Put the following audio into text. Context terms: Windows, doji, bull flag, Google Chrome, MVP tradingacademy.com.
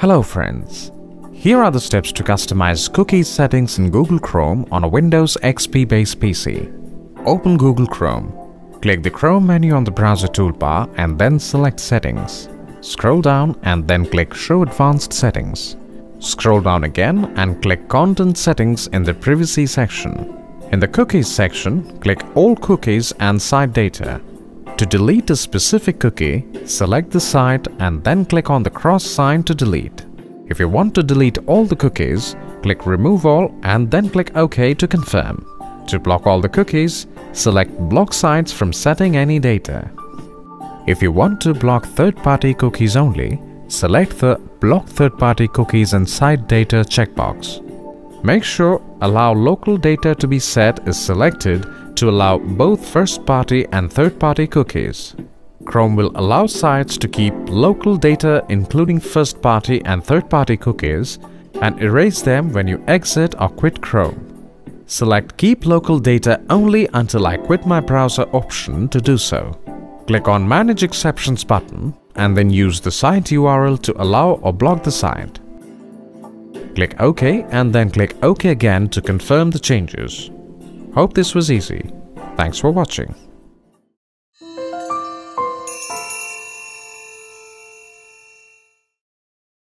Hello friends, here are the steps to customize cookie settings in Google Chrome on a Windows XP based PC. Open Google Chrome. Click the Chrome menu on the browser toolbar and then select Settings. Scroll down and then click Show Advanced Settings. Scroll down again and click Content Settings in the Privacy section. In the Cookies section, click All Cookies and Site Data. To delete a specific cookie, select the site and then click on the cross sign to delete. If you want to delete all the cookies, click Remove All and then click OK to confirm. To block all the cookies, select Block Sites from Setting Any Data. If you want to block third-party cookies only, select the Block Third-Party Cookies and Site Data checkbox. Make sure Allow Local Data to be Set is selected to allow both first-party and third-party cookies. Chrome will allow sites to keep local data including first-party and third-party cookies and erase them when you exit or quit Chrome. Select Keep Local Data Only until I quit my browser option to do so. Click on Manage Exceptions button and then use the site URL to allow or block the site. Click OK and then click OK again to confirm the changes. Hope this was easy. Thanks for watching.